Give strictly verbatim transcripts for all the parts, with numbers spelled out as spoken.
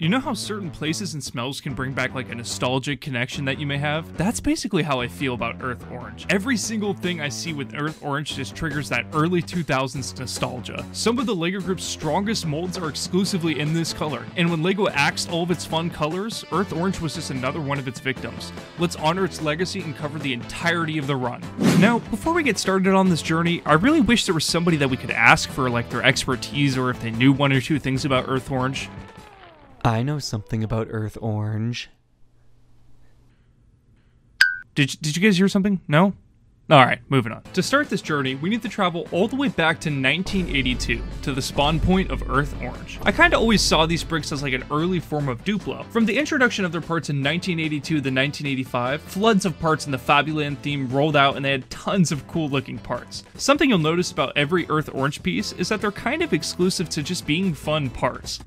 You know how certain places and smells can bring back like a nostalgic connection that you may have? That's basically how I feel about Earth Orange. Every single thing I see with Earth Orange just triggers that early two thousands nostalgia. Some of the LEGO Group's strongest molds are exclusively in this color, and when LEGO axed all of its fun colors, Earth Orange was just another one of its victims. Let's honor its legacy and cover the entirety of the run. Now, before we get started on this journey, I really wish there was somebody that we could ask for like their expertise or if they knew one or two things about Earth Orange. I know something about Earth Orange. Did, did you guys hear something? No? Alright, moving on. To start this journey, we need to travel all the way back to nineteen eighty-two, to the spawn point of Earth Orange. I kinda always saw these bricks as like an early form of Duplo. From the introduction of their parts in nineteen eighty-two to nineteen eighty-five, floods of parts in the Fabuland theme rolled out and they had tons of cool looking parts. Something you'll notice about every Earth Orange piece is that they're kind of exclusive to just being fun parts.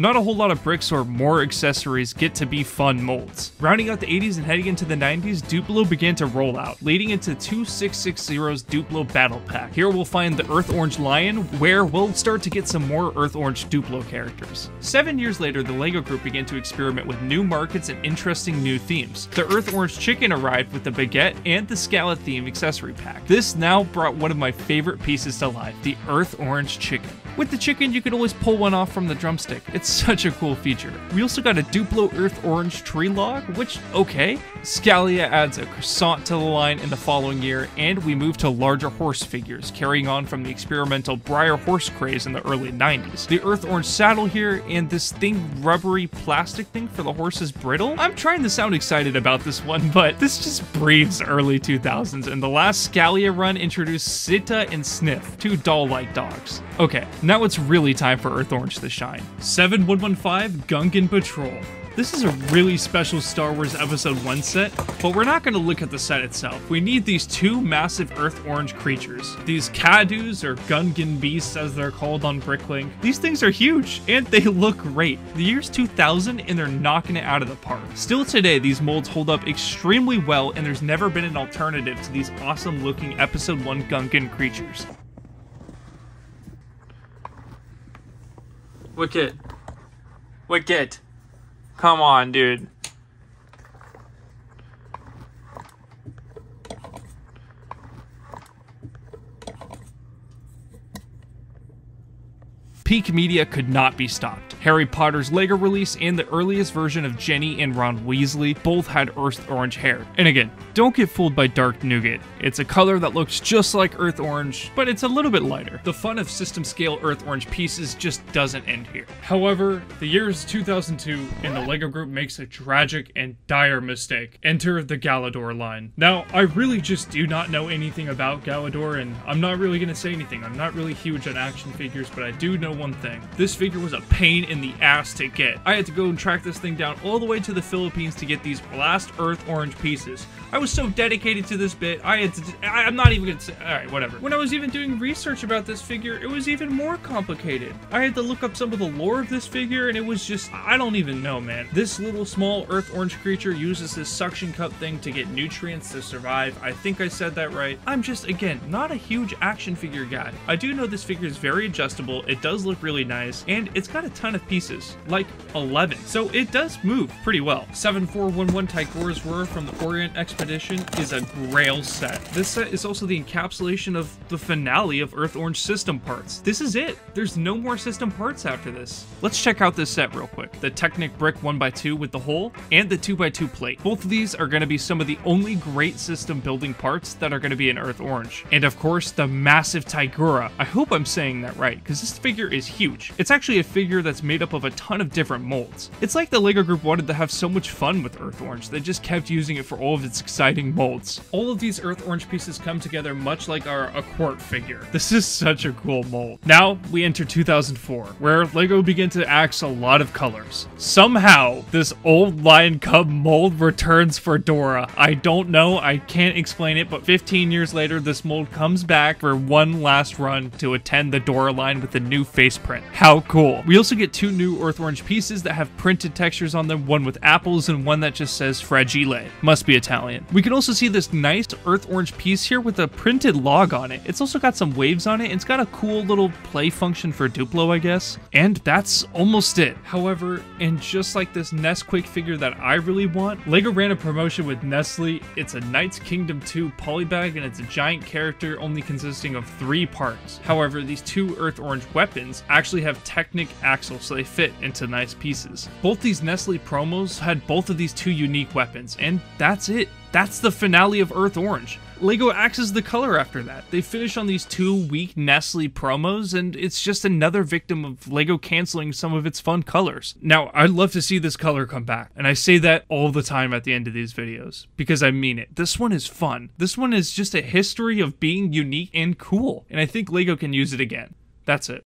Not a whole lot of bricks or more accessories get to be fun molds. Rounding out the eighties and heading into the nineties, Duplo began to roll out, leading into two six six zero's Duplo Battle Pack. Here we'll find the Earth Orange Lion, where we'll start to get some more Earth Orange Duplo characters. Seven years later, the LEGO Group began to experiment with new markets and interesting new themes. The Earth Orange Chicken arrived with the Baguette and the Scala theme accessory pack. This now brought one of my favorite pieces to life, the Earth Orange Chicken. With the chicken, you could always pull one off from the drumstick. It's such a cool feature. We also got a Duplo Earth Orange tree log, which, okay. Scalia adds a croissant to the line in the following year, and we move to larger horse figures, carrying on from the experimental briar horse craze in the early nineties. The Earth Orange saddle here, and this thing, rubbery plastic thing for the horse's bridle. I'm trying to sound excited about this one, but this just breathes early two thousands, and the last Scalia run introduced Sita and Sniff, two doll-like dogs. Okay. Now it's really time for Earth Orange to shine. seven one one five Gungan Patrol. This is a really special Star Wars Episode one set, but we're not going to look at the set itself. We need these two massive Earth Orange creatures. These Kadus, or Gungan beasts as they're called on BrickLink. These things are huge, and they look great. The year's two thousand, and they're knocking it out of the park. Still today, these molds hold up extremely well, and there's never been an alternative to these awesome looking Episode one Gungan creatures. Wicket. Wicket. Come on, dude. Peak media could not be stopped. Harry Potter's LEGO release and the earliest version of Ginny and Ron Weasley both had Earth Orange hair. And again, don't get fooled by dark nougat. It's a color that looks just like Earth Orange, but it's a little bit lighter. The fun of system scale Earth Orange pieces just doesn't end here. However, the year is two thousand two and the LEGO Group makes a tragic and dire mistake. Enter the Galidor line. Now, I really just do not know anything about Galidor and I'm not really gonna say anything. I'm not really huge on action figures, but I do know one thing. This figure was a pain in the ass to get. I had to go and track this thing down all the way to the Philippines to get these blast Earth Orange pieces. I was so dedicated to this bit, I had to, I, I'm not even gonna say, alright, whatever. When I was even doing research about this figure, it was even more complicated. I had to look up some of the lore of this figure, and it was just, I don't even know, man. This little small Earth Orange creature uses this suction cup thing to get nutrients to survive. I think I said that right. I'm just, again, not a huge action figure guy. I do know this figure is very adjustable, it does look really nice, and it's got a ton of pieces, like eleven, so it does move pretty well. seven four one one Tyguras were from the Orient Expedition is a grail set. This set is also the encapsulation of the finale of Earth Orange system parts. This is it. There's no more system parts after this. Let's check out this set real quick. The Technic brick one by two with the hole and the two by two plate. Both of these are going to be some of the only great system building parts that are going to be in Earth Orange. And of course, the massive Tygurah. I hope I'm saying that right, because this figure is huge. It's actually a figure that's made up of a ton of different molds. It's like the LEGO Group wanted to have so much fun with Earth Orange, they just kept using it for all of its exciting molds. All of these Earth Orange pieces come together much like our Aquart figure. This is such a cool mold. Now, we enter two thousand four, where LEGO began to axe a lot of colors. Somehow, this old lion cub mold returns for Dora. I don't know, I can't explain it, but fifteen years later, this mold comes back for one last run to attend the Dora line with a new face print. How cool. We also get two new Earth Orange pieces that have printed textures on them, one with apples and one that just says Fragile. Must be Italian. We can also see this nice Earth Orange piece here with a printed log on it. It's also got some waves on it. It's got a cool little play function for Duplo, I guess. And that's almost it. However, and just like this Nesquik figure that I really want, LEGO ran a promotion with Nestle. It's a Knights Kingdom two polybag, and it's a giant character only consisting of three parts. However, these two Earth Orange weapons actually have Technic axles, so they fit into nice pieces. Both these Nestle promos had both of these two unique weapons, and that's it. That's the finale of Earth Orange. LEGO axes the color after that. They finish on these two weak Nestle promos, and it's just another victim of LEGO canceling some of its fun colors. Now, I'd love to see this color come back, and I say that all the time at the end of these videos, because I mean it. This one is fun. This one is just a history of being unique and cool, and I think LEGO can use it again. That's it.